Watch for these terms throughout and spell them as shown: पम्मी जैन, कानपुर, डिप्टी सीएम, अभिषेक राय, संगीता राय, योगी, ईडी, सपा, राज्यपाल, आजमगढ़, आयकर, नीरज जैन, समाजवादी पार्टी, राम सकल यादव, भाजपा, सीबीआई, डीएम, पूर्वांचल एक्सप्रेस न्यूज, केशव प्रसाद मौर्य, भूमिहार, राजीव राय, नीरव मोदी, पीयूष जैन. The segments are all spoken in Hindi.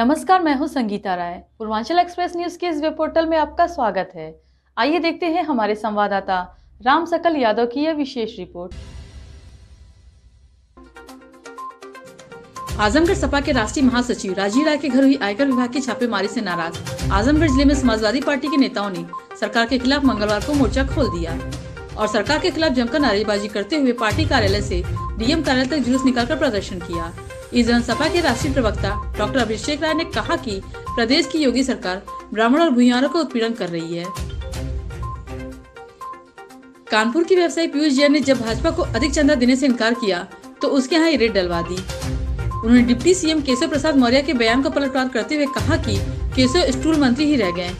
नमस्कार, मैं हूं संगीता राय। पूर्वांचल एक्सप्रेस न्यूज के इस वेब पोर्टल में आपका स्वागत है। आइए देखते हैं हमारे संवाददाता राम सकल यादव की यह विशेष रिपोर्ट। आजमगढ़ सपा के राष्ट्रीय महासचिव राजीव राय के घर हुई आयकर विभाग की छापेमारी से नाराज। आजमगढ़ जिले में समाजवादी पार्टी के नेताओं ने सरकार के खिलाफ मंगलवार को मोर्चा खोल दिया और सरकार के खिलाफ जमकर नारेबाजी करते हुए पार्टी कार्यालय से डीएम कार्यालय तक जुलूस निकालकर प्रदर्शन किया। इस दौरान सपा के राष्ट्रीय प्रवक्ता डॉक्टर अभिषेक राय ने कहा कि प्रदेश की योगी सरकार ब्राह्मणों और भूमिहारों का उत्पीड़न कर रही है। कानपुर की व्यवसायी पीयूष जैन ने जब भाजपा को अधिक चंदा देने से इनकार किया तो उसके यहाँ रेड डलवा दी। उन्होंने डिप्टी सीएम केशव प्रसाद मौर्य के बयान को पलटवार करते हुए कहा कि केशव स्टूल मंत्री ही रह गए।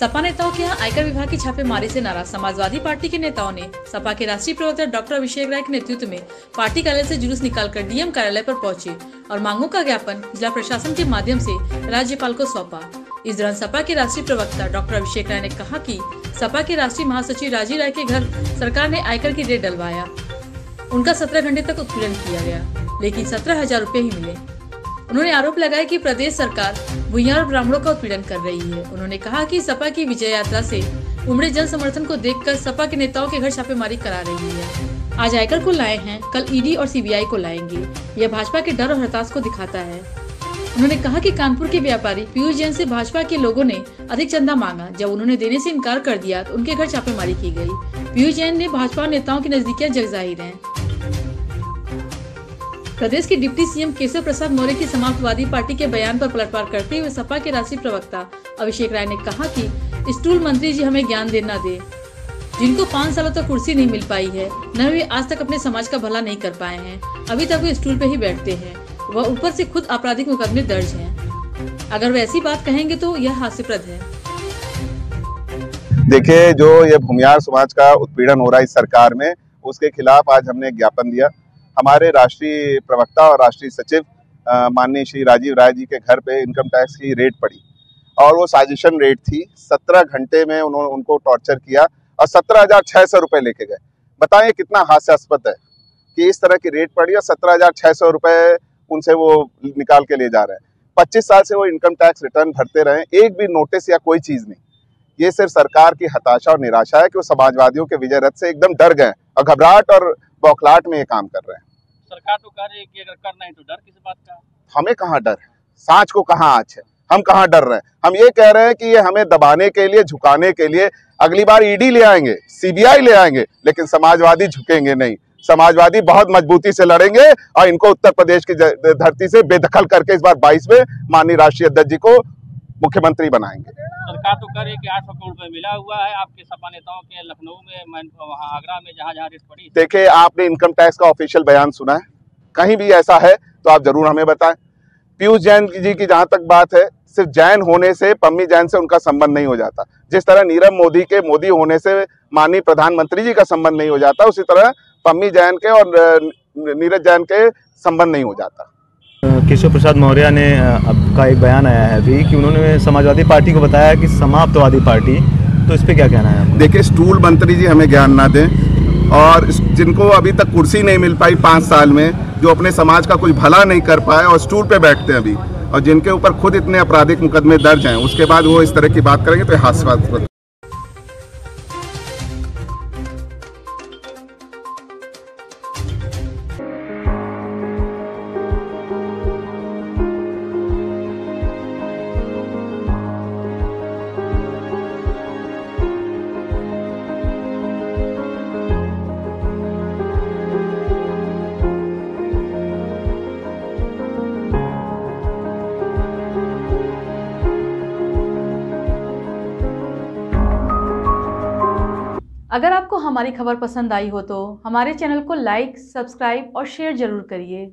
सपा नेताओं के यहाँ आयकर विभाग की छापेमारी से नाराज समाजवादी पार्टी के नेताओं ने सपा के राष्ट्रीय प्रवक्ता डॉक्टर अभिषेक राय के नेतृत्व में पार्टी कार्यालय से जुलूस निकालकर डीएम कार्यालय पर पहुंचे और मांगों का ज्ञापन जिला प्रशासन के माध्यम से राज्यपाल को सौंपा। इस दौरान सपा के राष्ट्रीय प्रवक्ता डॉक्टर अभिषेक राय ने कहा कि सपा के राष्ट्रीय महासचिव राजीव राय के घर सरकार ने आयकर की रेड डलवाया। उनका 17 घंटे तक उत्पीड़न किया गया, लेकिन 17,000 रुपए ही मिले। उन्होंने आरोप लगाया कि प्रदेश सरकार भूमिहार और ब्राह्मणों का उत्पीड़न कर रही है। उन्होंने कहा कि सपा की विजय यात्रा से उमड़े जन समर्थन को देखकर सपा के नेताओं के घर छापेमारी करा रही है। आज आयकर को लाए हैं, कल ईडी और सीबीआई को लाएंगे। यह भाजपा के डर और हताश को दिखाता है। उन्होंने कहा कि कानपुर के व्यापारी पीयूष जैन से भाजपा के लोगों ने अधिक चंदा मांगा। जब उन्होंने देने से इनकार कर दिया तो उनके घर छापेमारी की गयी। पीयूष जैन ने भाजपा नेताओं की नजदीकियाँ जग जाहिर है। प्रदेश के डिप्टी सीएम केशव प्रसाद मौर्य की समाजवादी पार्टी के बयान पर पलटवार करते हुए सपा के राष्ट्रीय प्रवक्ता अभिषेक राय ने कहा कि स्टूल मंत्री जी हमें ज्ञान देना दे, जिनको 5 सालों तक कुर्सी नहीं मिल पाई है, न वे आज तक अपने समाज का भला नहीं कर पाए हैं। अभी तक वे स्टूल पे ही बैठते हैं। वह ऊपर से खुद आपराधिक मुकदमे दर्ज है। अगर वे ऐसी बात कहेंगे तो यह हास्यप्रद है। देखिये, जो ये भूमिहार समाज का उत्पीड़न हो रहा है इस सरकार में, उसके खिलाफ आज हमने ज्ञापन दिया। हमारे राष्ट्रीय प्रवक्ता और राष्ट्रीय सचिव माननीय श्री राजीव राय जी के घर पे इनकम टैक्स की रेड पड़ी और वो साजिशन रेड थी। 17 घंटे में उन्होंने उनको टॉर्चर किया और 17,600 रुपये लेके गए। बताइए कितना हास्यास्पद है कि इस तरह की रेड पड़ी और 17,600 रुपये उनसे वो निकाल के ले जा रहे हैं। 25 साल से वो इनकम टैक्स रिटर्न भरते रहे, एक भी नोटिस या कोई चीज़ नहीं। ये सिर्फ सरकार की हताशा और निराशा है कि वो समाजवादियों के विजय रथ से एकदम डर गए और घबराहट और बौखलाहट में ये काम कर रहे हैं। सरकार तो कह रही है कि अगर करना है तो डर किस बात का? हमें कहाँ डर है? सांच को कहाँ आँच है? हम कहाँ डर रहे हैं? हम ये कह रहे हैं कि ये हमें दबाने के लिए, झुकाने के लिए अगली बार ईडी ले आएंगे, सीबीआई ले आएंगे, लेकिन समाजवादी झुकेंगे नहीं। समाजवादी बहुत मजबूती से लड़ेंगे और इनको उत्तर प्रदेश की धरती से बेदखल करके इस बार 22 में माननीय राष्ट्रीय अध्यक्ष जी को मुख्यमंत्री बनाएंगे। सरकार तो कह रही है कि 800 करोड़ रुपए मिला हुआ है। आपके सपा नेताओं के लखनऊ में, वहाँ आगरा में, जहाँ रेट पड़ी। देखिए, आपने इनकम टैक्स का ऑफिशियल बयान सुना है? कहीं भी ऐसा है तो आप जरूर हमें बताएं। पीयूष जैन जी की जहाँ तक बात है, सिर्फ जैन होने से, पम्मी जैन से उनका संबंध नहीं हो जाता। जिस तरह नीरव मोदी के मोदी होने से माननीय प्रधानमंत्री जी का संबंध नहीं हो जाता, उसी तरह पम्मी जैन के और नीरज जैन के संबंध नहीं हो जाता। केशव प्रसाद मौर्य ने आपका एक बयान आया है अभी कि उन्होंने समाजवादी पार्टी को बताया कि समाप्तवादी पार्टी, तो इस पे क्या कहना है? देखिए, स्टूल मंत्री जी हमें ज्ञान ना दें, और जिनको अभी तक कुर्सी नहीं मिल पाई 5 साल में, जो अपने समाज का कुछ भला नहीं कर पाए और स्टूल पे बैठते हैं अभी, और जिनके ऊपर खुद इतने आपराधिक मुकदमे दर्ज हैं, उसके बाद वो इस तरह की बात करेंगे तो हास्यास्पद। अगर आपको हमारी खबर पसंद आई हो तो हमारे चैनल को लाइक, सब्सक्राइब और शेयर जरूर करिए।